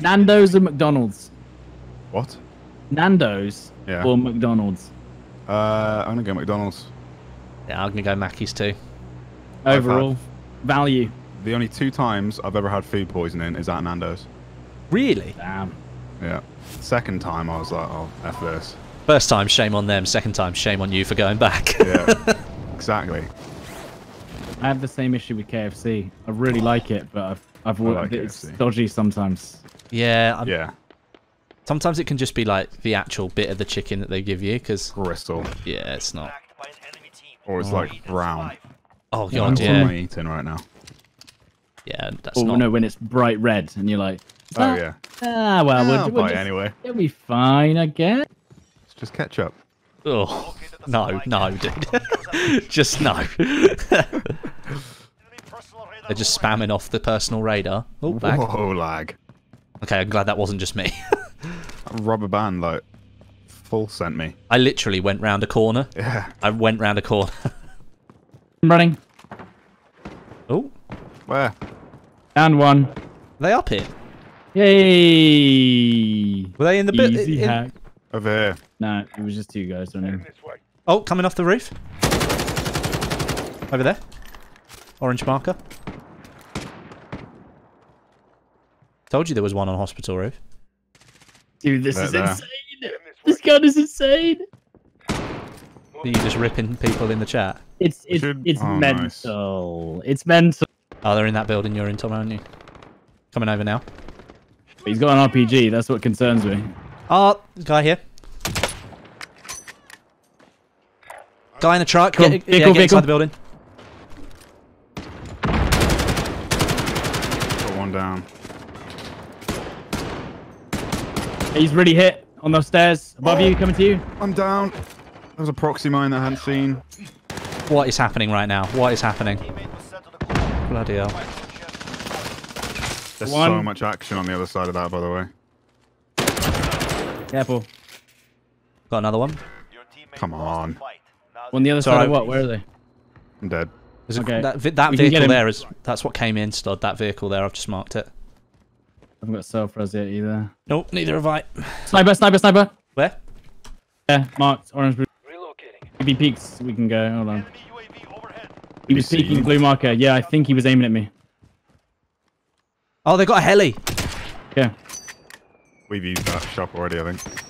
Nando's or McDonald's? What? Nando's or McDonald's? I'm gonna go McDonald's. Yeah, I'm gonna go Mackey's too. Overall value. The only two times I've ever had food poisoning is at Nando's. Really? Damn. Yeah. Second time I was like, oh, F this. First time, shame on them. Second time, shame on you for going back. Yeah, exactly. I have the same issue with KFC. I really like it, but I've like it's KFC. Dodgy sometimes. Yeah. Sometimes it can just be like the actual bit of the chicken that they give you because gristle. Yeah, it's not. Or it's like brown. Oh god, yeah. What am I eating right now? Yeah, that's not. Or no, when it's bright red and you're like, ah, oh yeah. Ah, well, we'll just, anyway. It'll be fine, I guess. It's just ketchup. Oh no, no, dude. Just no. They're just spamming off the personal radar. Oh, lag. Whoa, lag. Okay, I'm glad that wasn't just me. That rubber band, like, full sent me. I literally went round a corner. Yeah. I went round a corner. I'm running. Oh. Where? Down one. Are they up here? Yay! Were they in the bit? Easy hack. Over here. No, it was just two guys running. Oh, coming off the roof. Over there. Orange marker. Told you there was one on hospital roof. Dude, this is insane. This gun is insane. Are you just ripping people in the chat? It's mental. Nice. It's mental. Oh, they're in that building you're in, Tom, aren't you? Coming over now. He's got an RPG. That's what concerns me. Oh, guy here. Guy in a truck. Cool. Get inside the building. Got one down. He's really hit on those stairs. Above you, coming to you. I'm down. There was a proxy mine that I hadn't seen. What is happening right now? What is happening? Bloody hell. There's so much action on the other side of that, by the way. Careful. Got another one. Come on. On the other side of what? Where are they? I'm dead. Okay. That vehicle there is... That's what came in, Stod. That vehicle there. I've just marked it. I haven't got self-res yet either. Nope, neither have I. Sniper, sniper, sniper. Where? Yeah, marked orange. Relocating. If he peeks, we can go. Hold on. He was peeking blue marker. Yeah, I think he was aiming at me. Oh, they got a heli. Yeah. We've used that shop already, I think.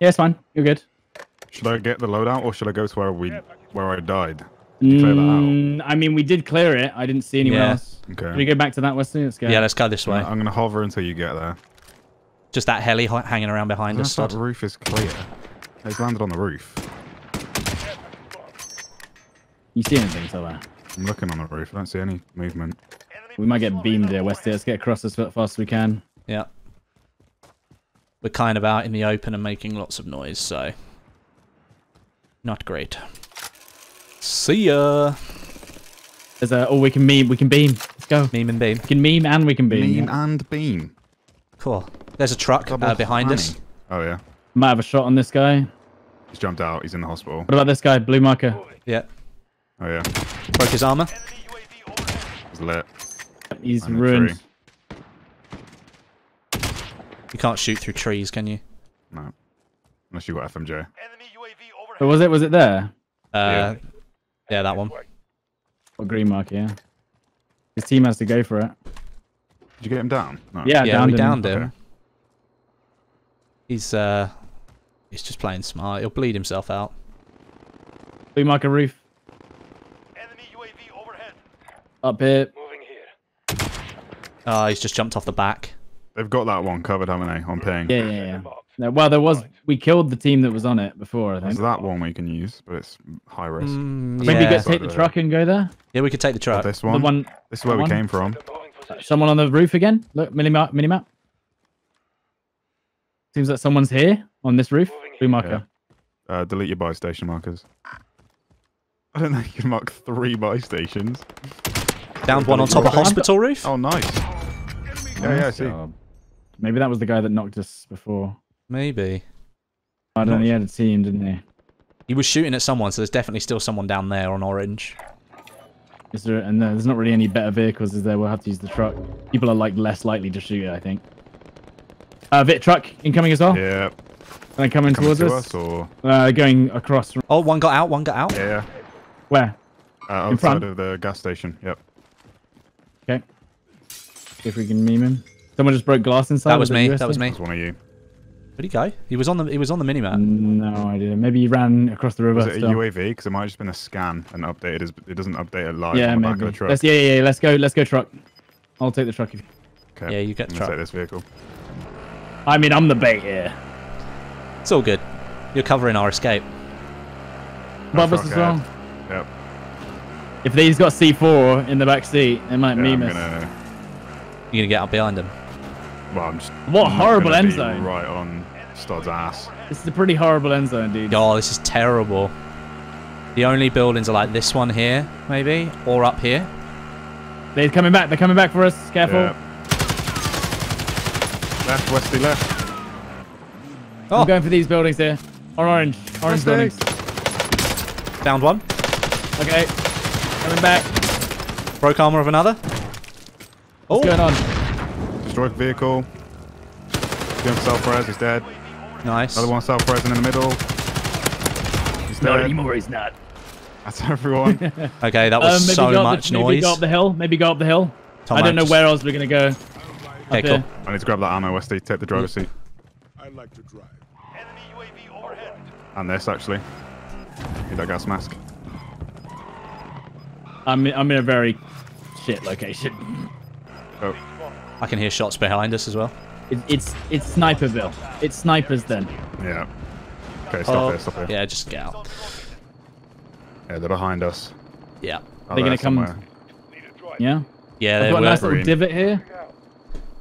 Yeah, it's fine. You're good. Should I get the loadout or should I go to where I died? I mean, we did clear it. I didn't see anyone else. Okay. Can we go back to that, Wesley? Let's go. Yeah, let's go this way. I'm going to hover until you get there. Just that heli hanging around behind us. That roof is clear. It's landed on the roof. You see anything, Stodeh? I'm looking on the roof. I don't see any movement. We might get beamed here, Wesley. Let's get across as fast as we can. Yeah. We're kind of out in the open and making lots of noise, so... Not great. See ya! There's a, oh, we can meme, we can beam. Let's go. Meme and beam. We can meme and we can beam. Meme and beam. Cool. There's a truck behind us. Oh, yeah. Might have a shot on this guy. He's jumped out. He's in the hospital. What about this guy? Blue marker. Yeah. Oh, yeah. Broke his armor. He's lit. He's ruined. You can't shoot through trees, can you? No. Unless you got FMJ. But was it there? Yeah, that one. Or green mark, yeah. His team has to go for it. Did you get him down? No. Yeah, downed him. Okay. He's just playing smart. He'll bleed himself out. Blue marker roof. Enemy UAV overhead. Up here. Moving here. Ah, he's just jumped off the back. They've got that one covered, haven't they? On ping. Yeah. No, well, there was. We killed the team that was on it before, I think. There's that one we can use, but it's high risk. Maybe we could take the truck and go there? Yeah, we could take the truck. This one? This is where we came from. Someone on the roof again? Look, minimap. Seems like someone's here on this roof. Blue marker. Yeah. Delete your buy station markers. I don't know if you can mark 3 buy stations. Downed one on top of hospital roof? Oh, nice. Yeah, I see. Maybe that was the guy that knocked us before. Maybe. I don't know, he had a team, didn't he? He was shooting at someone, so there's definitely still someone down there on orange. Is there? And no, there's not really any better vehicles, is there? We'll have to use the truck. People are like less likely to shoot it, I think. Vit truck incoming as well. Yeah. Are they coming towards us? Or? Going across. Oh, one got out. One got out. Yeah. Where? Outside of the gas station. Yep. Okay. See if we can meme him. Someone just broke glass inside. That was me. That was me. That was one of you. Where'd he go? He was on the minimap. No idea. Maybe he ran across the river. Was it a UAV? Because it might have just been a scan and updated. It doesn't update it live on the back of the truck. Yeah. Let's go. Let's go truck. I'll take the truck. Okay. Yeah, you get the truck. I'll take this vehicle. I mean, I'm the bait here. It's all good. You're covering our escape. Above us as well. Yep. If he's got C4 in the back seat, it might meme us. You're gonna get out behind him. Well, I'm just what horrible end zone! Right on Stodeh's ass. This is a pretty horrible end zone, dude. Oh, this is terrible. The only buildings are like this one here, maybe, or up here. They're coming back. They're coming back for us. Careful. Yeah. Left, Westie, left. Oh. I'm going for these buildings here. Orange buildings. Downed one. Okay. Coming back. Broke armor of another. What's going on? Destroyed vehicle. Doing self-res, he's dead. Nice. Another one self-resing in the middle. He's dead. Not anymore, he's not. That's everyone. Okay, that was so much noise. Maybe go up the hill. Tom, I don't know where else we're going to go. Okay, cool. I need to grab that ammo, Westie. Take the driver's seat. I like to drive. Enemy UAV overhead. And this, actually. Need that gas mask. I'm in a very shit location. Oh. I can hear shots behind us as well. It's Sniperville. It's snipers then. Yeah. Okay, stop here. Yeah, just get out. Yeah, they're behind us. Yeah. Are they gonna come? Yeah. Yeah, they've got a nice little divot here.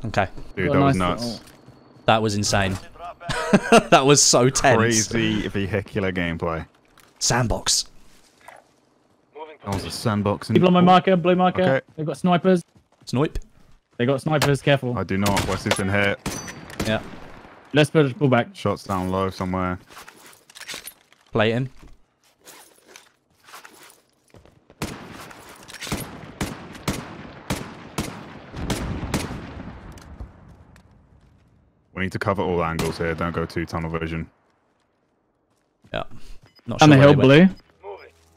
Okay. Dude, that was nuts. That was insane. That was so tense. Crazy vehicular gameplay. Sandbox. That was a sandbox. People on my marker, blue marker. Okay. They've got snipers. Snipe. They got snipers, careful. I do not. Westie's been hit. Yeah. Let's pull back. Shots down low somewhere. Plating. We need to cover all angles here. Don't go too tunnel vision. Yeah. Not sure. And the hill blue.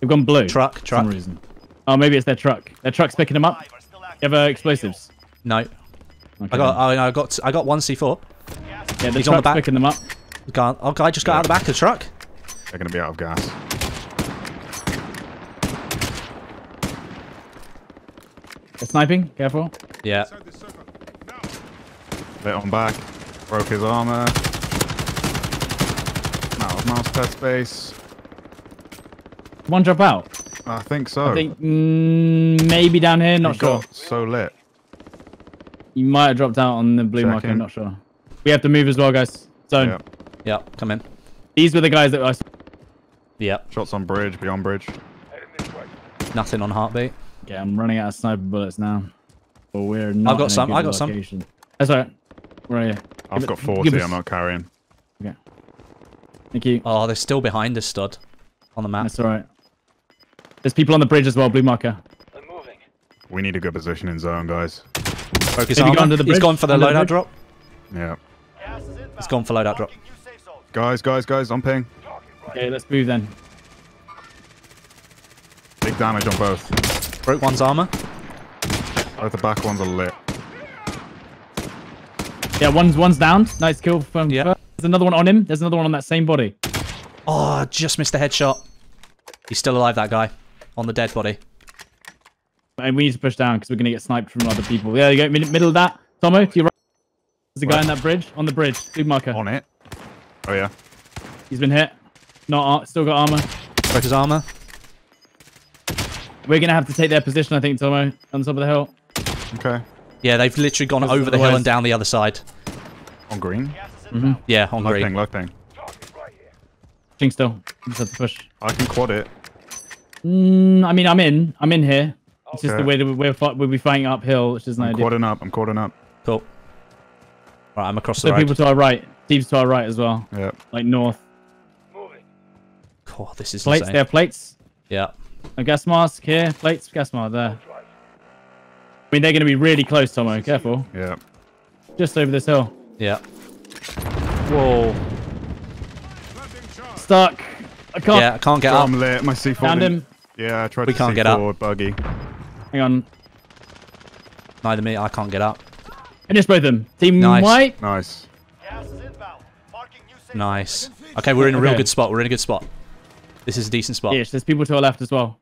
They've gone blue. Truck. For some reason. Oh, maybe it's their truck. Their truck's picking them up. You have explosives. No, okay. I got one C4. Yeah, he's on the back. Picking them up. Oh, guy just got out of the back of the truck. They're gonna be out of gas. They're sniping. Careful. Yeah. Bit on back. Broke his armor. Out of mouse pad space. One drop out. I think so. I think maybe down here. Not sure. So lit. You might have dropped out on the blue marker, I'm not sure. We have to move as well, guys. Zone. Yep, come in. These were the guys that I saw. Yep. Shots on bridge, beyond bridge. Nothing on heartbeat. Yeah, I'm running out of sniper bullets now. But we're not I got some. That's all right. Where are you? I've got 40, I'm not carrying. Okay. Thank you. Oh, they're still behind us, Stod. On the map. That's all right. There's people on the bridge as well, blue marker. They're moving. We need a good position in zone, guys. He's gone for the loadout drop. Yeah. He's gone for loadout drop. Guys, I'm ping. Okay, let's move then. Big damage on both. Broke one's armor. Both the back ones are lit. Yeah, one's down. Nice kill from first. There's another one on him. There's another one on that same body. Oh, just missed the headshot. He's still alive, that guy. On the dead body. And we need to push down because we're going to get sniped from other people. Yeah, you go middle of that. Tomo, to your right. There's a guy on that bridge. On the bridge. Blue marker. On it. Oh, yeah. He's been hit. Not still got armor. Broke his armor. We're going to have to take their position, I think, Tomo. On the top of the hill. Okay. Yeah, they've literally gone over the hill and down the other side. On green? Mm-hmm. Yeah, on green. Low ping. Ping still. Just have to push. I can quad it. I mean, I'm in here. It's just the way that we'll be fighting uphill, which is no idea. I'm cording up. Cool. Right, I'm across the road. People to our right. Steve's to our right as well. Yeah. Like north. Moving. God, this is plates. Insane. They have plates. Yeah. A gas mask here, plates, gas mask there. I mean, they're going to be really close, Tomo. Careful. Yeah. Just over this hill. Yeah. Whoa. Stuck. I can't. Yeah, I can't get up. I'm lit. My C4. Found him. Yeah, I tried to C4 get up. Buggy. Hang on. Neither me. I can't get up. Finish both of them. Team white. Nice. Nice. Okay, we're in a real good spot. We're in a good spot. This is a decent spot. Yes, there's people to our left as well.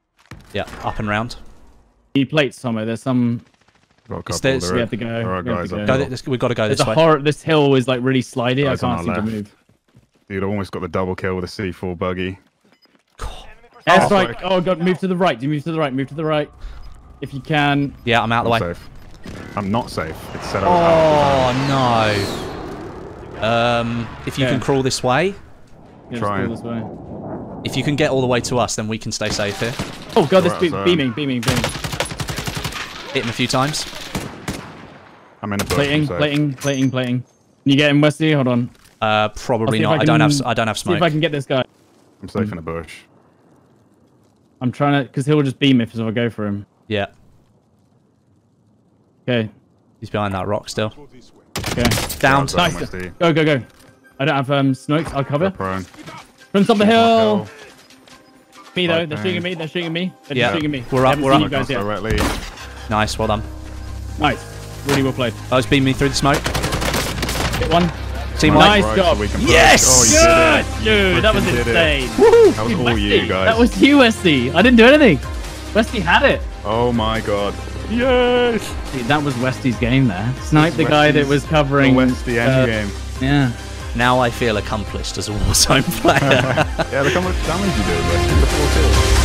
Yeah, up and round. Need plates somewhere. There's some. Stairs. We have to go. All right, guys. We've got to go this way. This hill is like really slidey. I can't seem to move. Dude, I almost got the double kill with a C4 buggy. Airstrike. Oh, God. Move to the right. Move to the right. Move to the right. If you can. Yeah, I'm out of the way. I'm not safe. It's set up. Oh, no. If you can crawl this way, if you can get all the way to us, then we can stay safe here. Oh god, this beaming. Hit him a few times. I'm in a bush. Plating. Can you get him, Westie? Hold on. Probably not. I don't have smoke. See if I can get this guy. I'm safe in a bush. I'm trying to, because he'll just beam if I go for him. Yeah. Okay. He's behind that rock still. Okay. Down. Nice. Go, go, go. I don't have snokes. I'll cover. From top of the hill. Me though. They're shooting at me. They're shooting at me. They're shooting at me. We're up. We're up. Guys directly. Nice. Well done. Nice. Really well played. Oh, it's beaming me through the smoke. Hit one. Team nice job. Yes. Good. Dude, that was insane. Woohoo. That was all you guys. That was you, Westie. I didn't do anything. Westie had it. Oh my god. Yes! See, that was Westie's game there. Snipe the guy that was covering... Westie endgame. Yeah. Now I feel accomplished as a Warzone player. Yeah, look how much damage you do, Westie.